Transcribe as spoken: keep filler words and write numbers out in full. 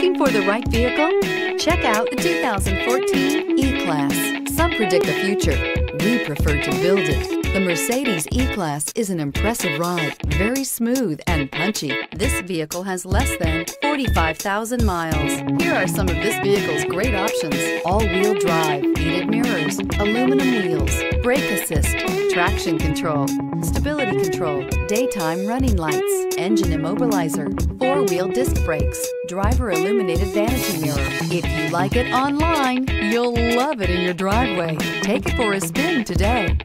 Looking for the right vehicle? Check out the two thousand fourteen E-Class. Some predict the future. We prefer to build it. The Mercedes E-Class is an impressive ride, very smooth and punchy. This vehicle has less than forty-five thousand miles. Here are some of this vehicle's great options: all-wheel drive, heated mirrors, aluminum wheels, brake assist, traction control, stability control, daytime running lights, engine immobilizer, four-wheel disc brakes, driver illuminated vanity mirror. If you like it online, you'll love it in your driveway. Take it for a spin today.